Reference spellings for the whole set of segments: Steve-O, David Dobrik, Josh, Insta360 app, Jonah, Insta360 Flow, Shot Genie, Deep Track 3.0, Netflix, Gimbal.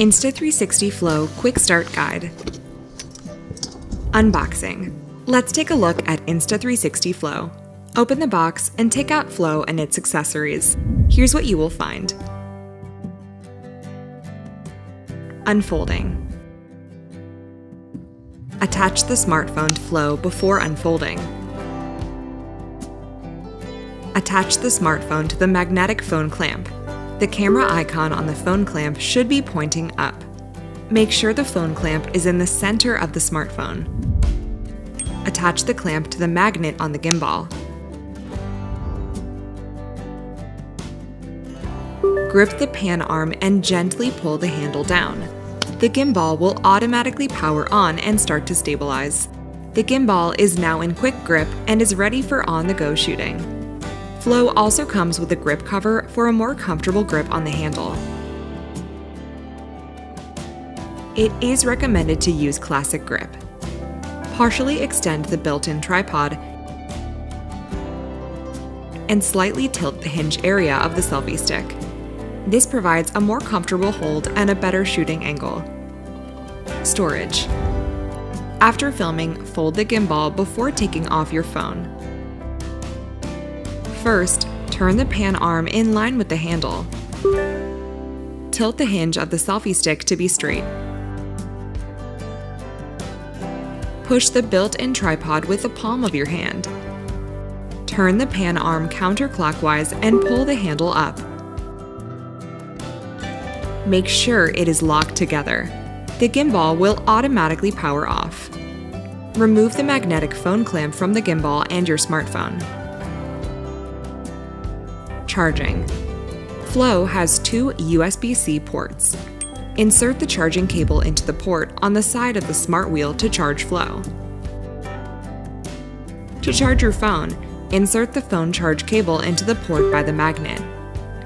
Insta360 Flow Quick Start Guide. Unboxing. Let's take a look at Insta360 Flow. Open the box and take out Flow and its accessories. Here's what you will find. Unfolding. Attach the smartphone to Flow before unfolding. Attach the smartphone to the magnetic phone clamp. The camera icon on the phone clamp should be pointing up. Make sure the phone clamp is in the center of the smartphone. Attach the clamp to the magnet on the gimbal. Grip the pan arm and gently pull the handle down. The gimbal will automatically power on and start to stabilize. The gimbal is now in quick grip and is ready for on-the-go shooting. Flow also comes with a grip cover for a more comfortable grip on the handle. It is recommended to use classic grip. Partially extend the built-in tripod and slightly tilt the hinge area of the selfie stick. This provides a more comfortable hold and a better shooting angle. Storage. After filming, fold the gimbal before taking off your phone. First, turn the pan arm in line with the handle. Tilt the hinge of the selfie stick to be straight. Push the built-in tripod with the palm of your hand. Turn the pan arm counterclockwise and pull the handle up. Make sure it is locked together. The gimbal will automatically power off. Remove the magnetic phone clamp from the gimbal and your smartphone. Charging. Flow has two USB-C ports. Insert the charging cable into the port on the side of the smart wheel to charge Flow. To charge your phone, insert the phone charge cable into the port by the magnet.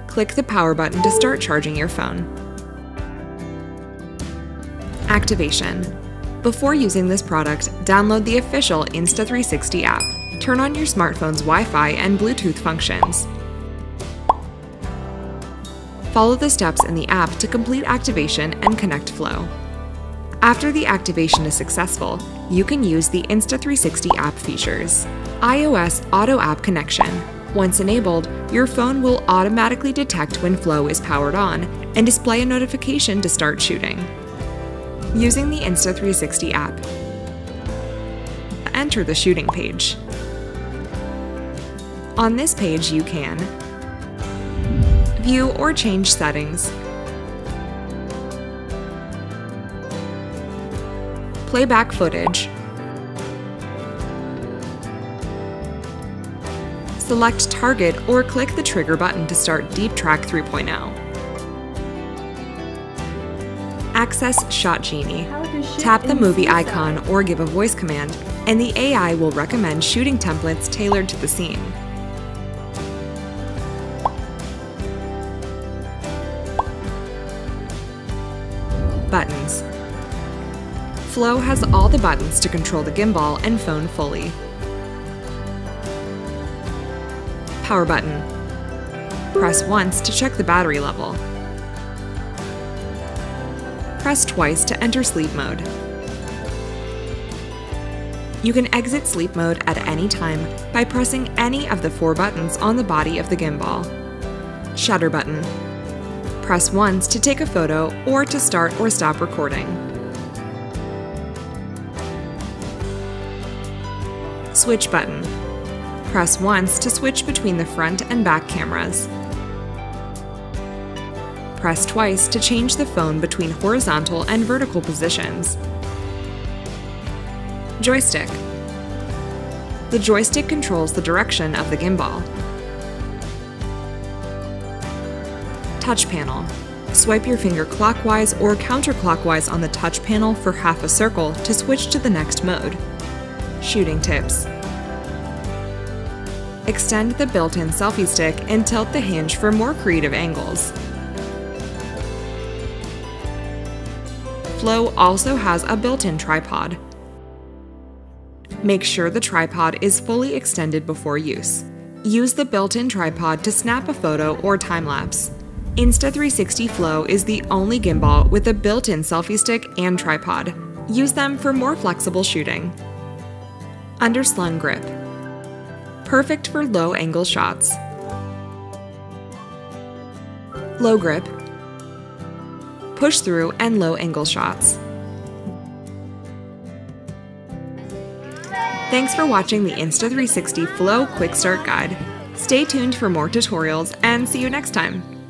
Click the power button to start charging your phone. Activation. Before using this product, download the official Insta360 app. Turn on your smartphone's Wi-Fi and Bluetooth functions. Follow the steps in the app to complete activation and connect Flow. After the activation is successful, you can use the Insta360 app features. iOS Auto App Connection. Once enabled, your phone will automatically detect when Flow is powered on and display a notification to start shooting. Using the Insta360 app, enter the shooting page. On this page, you can view or change settings, playback footage, select target or click the trigger button to start Deep Track 3.0, access Shot Genie, tap the movie icon or give a voice command, and the AI will recommend shooting templates tailored to the scene. Buttons. Flow has all the buttons to control the gimbal and phone fully. Power button. Press once to check the battery level. Press twice to enter sleep mode. You can exit sleep mode at any time by pressing any of the four buttons on the body of the gimbal. Shutter button. Press once to take a photo or to start or stop recording. Switch button. Press once to switch between the front and back cameras. Press twice to change the phone between horizontal and vertical positions. Joystick. The joystick controls the direction of the gimbal. Touch panel. Swipe your finger clockwise or counterclockwise on the touch panel for half a circle to switch to the next mode. Shooting tips. Extend the built-in selfie stick and tilt the hinge for more creative angles. Flow also has a built-in tripod. Make sure the tripod is fully extended before use. Use the built-in tripod to snap a photo or time-lapse. Insta360 Flow is the only gimbal with a built-in selfie stick and tripod. Use them for more flexible shooting. Underslung grip. Perfect for low-angle shots. Low grip. Push-through and low-angle shots. Thanks for watching the Insta360 Flow Quick Start Guide. Stay tuned for more tutorials and see you next time!